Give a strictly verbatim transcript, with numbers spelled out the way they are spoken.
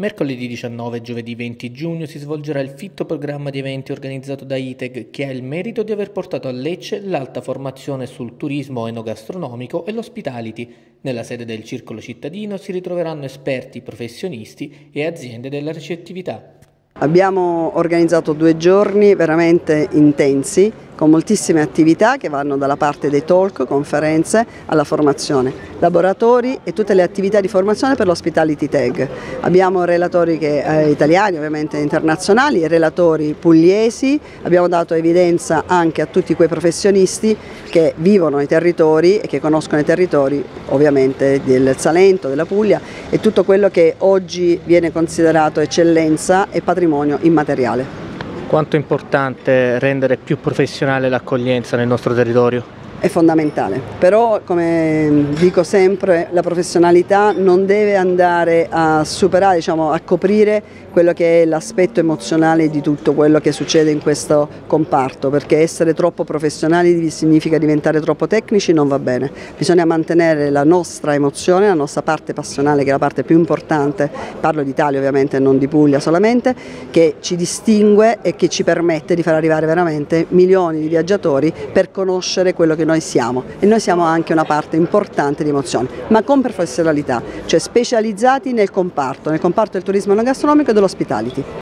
Mercoledì diciannove e giovedì venti giugno si svolgerà il fitto programma di eventi organizzato da I T E G, che ha il merito di aver portato a Lecce l'alta formazione sul turismo enogastronomico e l'hospitality. Nella sede del Circolo Cittadino si ritroveranno esperti, professionisti e aziende della ricettività. Abbiamo organizzato due giorni veramente intensi, con moltissime attività che vanno dalla parte dei talk, conferenze, alla formazione, laboratori e tutte le attività di formazione per l'hospitality I T E G. Abbiamo relatori che, eh, italiani, ovviamente internazionali, relatori pugliesi, abbiamo dato evidenza anche a tutti quei professionisti che vivono i territori e che conoscono i territori ovviamente del Salento, della Puglia e tutto quello che oggi viene considerato eccellenza e patrimonio immateriale. Quanto è importante rendere più professionale l'accoglienza nel nostro territorio? È fondamentale, però come dico sempre la professionalità non deve andare a superare, diciamo, a coprire quello che è l'aspetto emozionale di tutto quello che succede in questo comparto, perché essere troppo professionali significa diventare troppo tecnici, non va bene. Bisogna mantenere la nostra emozione, la nostra parte passionale, che è la parte più importante, parlo d'Italia ovviamente, non di Puglia solamente, che ci distingue e che ci permette di far arrivare veramente milioni di viaggiatori per conoscere quello che noi siamo, e noi siamo anche una parte importante di emozioni, ma con professionalità, cioè specializzati nel comparto, nel comparto del turismo enogastronomico e dell'hospitality.